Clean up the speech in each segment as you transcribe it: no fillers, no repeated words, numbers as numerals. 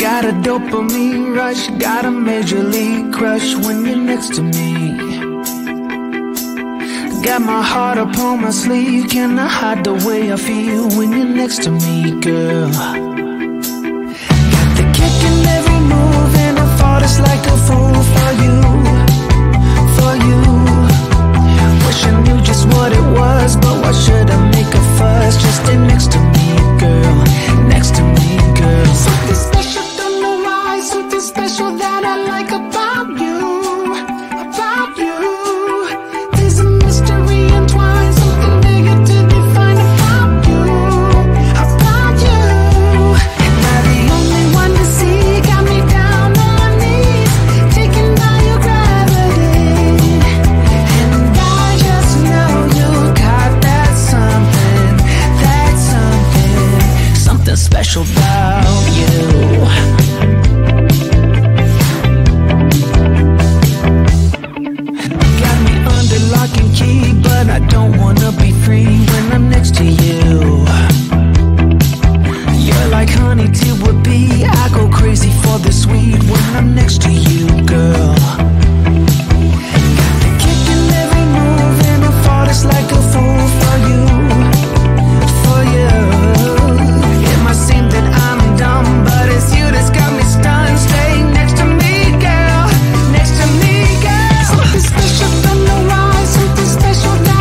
Got a dopamine rush, got a major league crush when you're next to me. Got my heart upon my sleeve, cannot hide the way I feel when you're next to me, girl. Got the kick in every move, and I fought us like a fool for you, for you. Wish I knew just what it was, but why should I make a fuss? Just stay next to me, girl, next to me, girl. Something special, don't know why, something special that I like about you, about you. There's a mystery entwined, something bigger to define about you, about you. Now the only one to see, got me down on my knees, taken by your gravity. And I just know you got that something, that something, something special about you. I don't wanna be free when I'm next to you. You're like honey to a bee, I go crazy for the sweet when I'm next to you, girl. Got the kick in every move, and I fought us like a fool for you, for you. It might seem that I'm dumb, but it's you that's got me stunned. Stay next to me, girl, next to me, girl. Something special from the why, something special that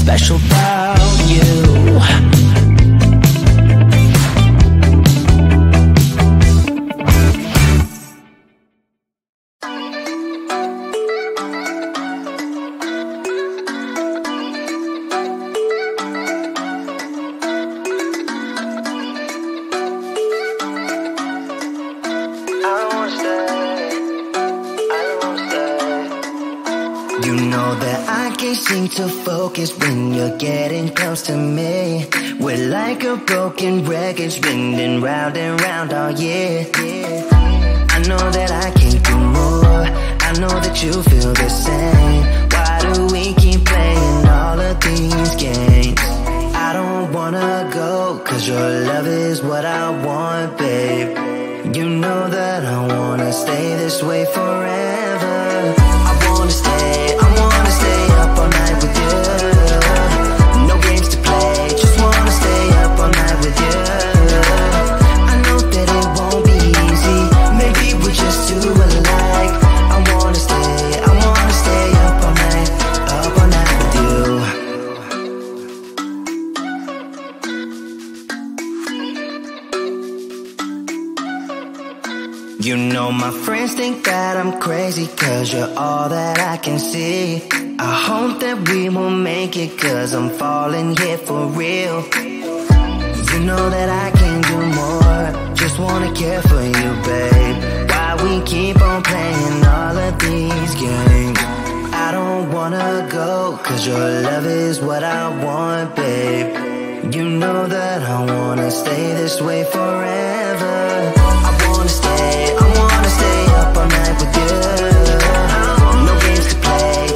special about you. Seem to focus when you're getting close to me. We're like a broken record, spinning round and round all year. I know that I can do more, I know that you feel the same. Why do we keep playing all of these games? I don't wanna go, cause your love is what I want, babe. You know that I wanna stay this way forever. I wanna stay up all night with you. No games to play, just wanna stay up all night with you. I know that it won't be easy, maybe we're just too alike. I wanna stay up all night with you. You know my friends think that I'm crazy, cause you're all that I can see. I hope that we will make it, cause I'm falling here for real. You know that I can do more, just wanna care for you, babe. Why we keep on playing all of these games? I don't wanna go, cause your love is what I want, babe. You know that I wanna stay this way forever. I wanna stay up all night with you. No games to play,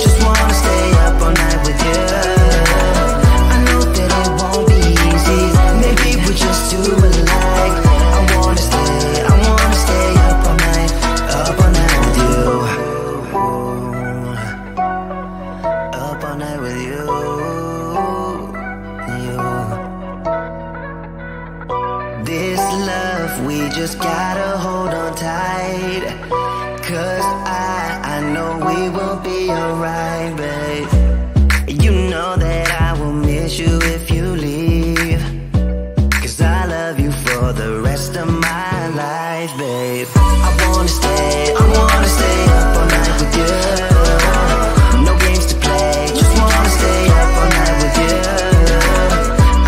know we will be alright, babe. You know that I will miss you if you leave, 'cause I love you for the rest of my life, babe. I wanna stay up all night with you. No games to play, just wanna stay up all night with you.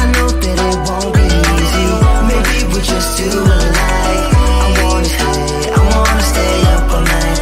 I know that it won't be easy, maybe we're just too alike. I wanna stay up all night.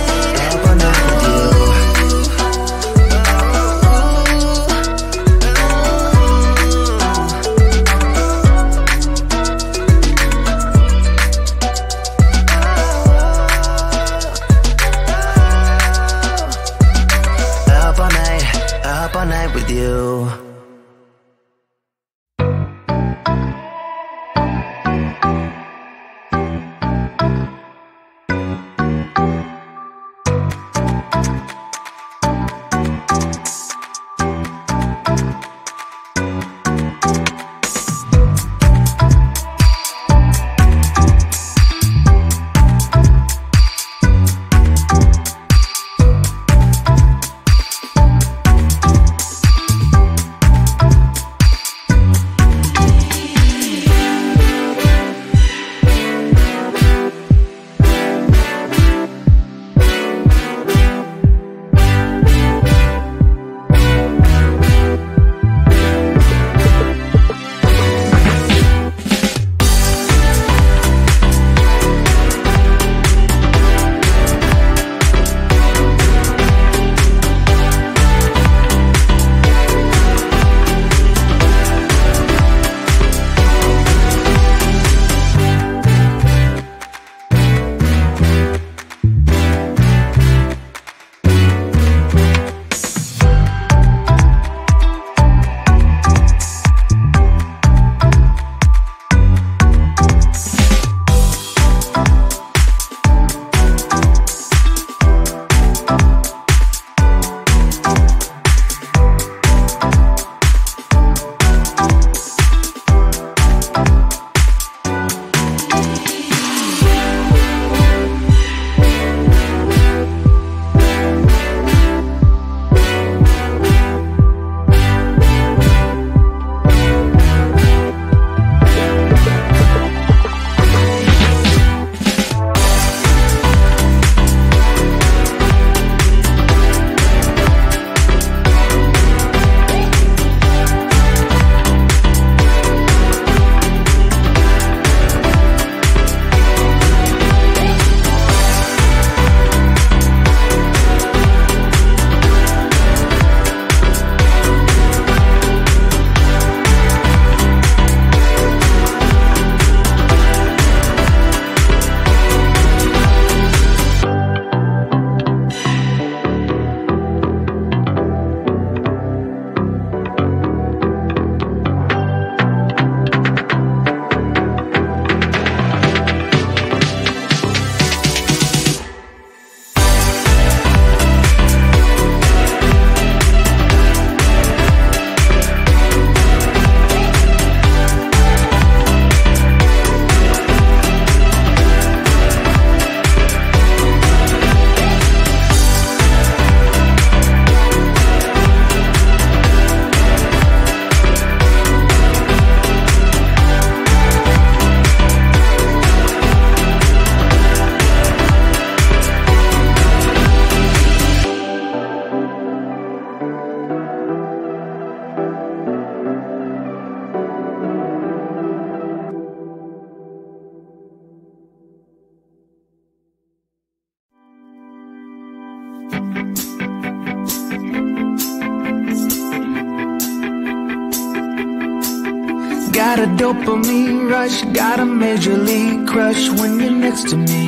Got a dopamine rush, got a major league crush when you're next to me.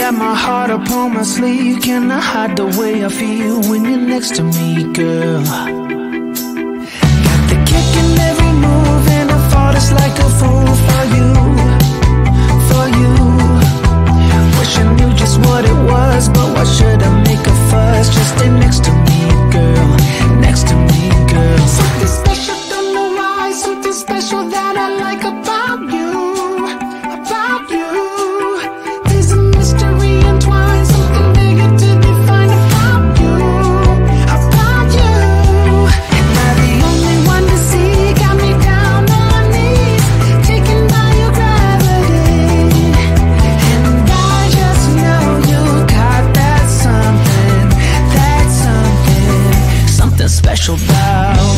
Got my heart upon my sleeve, cannot hide the way I feel when you're next to me, girl. Got the kick in every move and I fought just like a fool for you. Wish I knew just what it was, but why should I make a fuss? Just stay next to me, girl, next to me, girl. Something special. Special that I like about you. There's a mystery entwined, something shall bow.